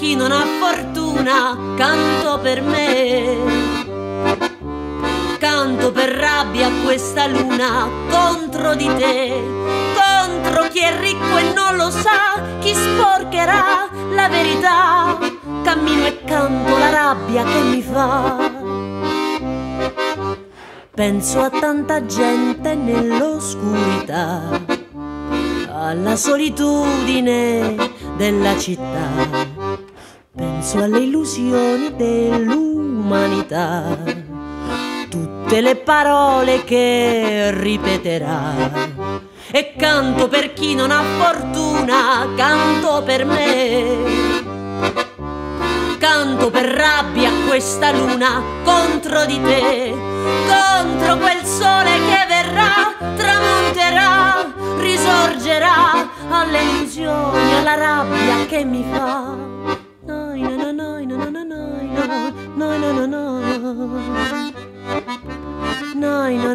chi non ha fortuna, canto per me. Canto per rabbia questa luna contro di te, contro chi è ricco e non lo sa, chi sporcherà la verità. Cammino e canto la rabbia che mi fa. Penso a tanta gente nell'oscurità, alla solitudine della città. Penso alle illusioni dell'umanità, tutte le parole che ripeterà. E canto per chi non ha fortuna, canto per me. Canto per rabbia questa luna contro di te, contro quel sole che verrà, tramonterà, risorgerà, alle illusioni, alla rabbia che mi fa. Noi, no, no, noi, no, no, noi, no, noi, no, no, noi, no,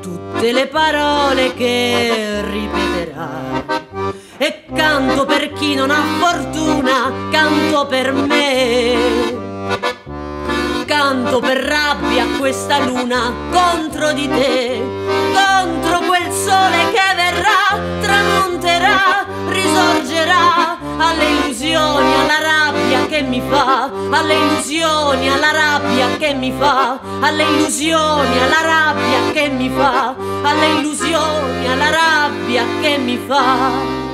tutte le parole che ripeterà. E canto per chi non ha fortuna, canto per me. Canto per rabbia questa luna contro di te, contro quel sole che verrà, tramonterà, risorgerà, alle illusioni, alla rabbia che mi fa, alle illusioni, alla rabbia che mi fa, alle illusioni, alla rabbia che mi fa, alle illusioni, alla rabbia che mi fa.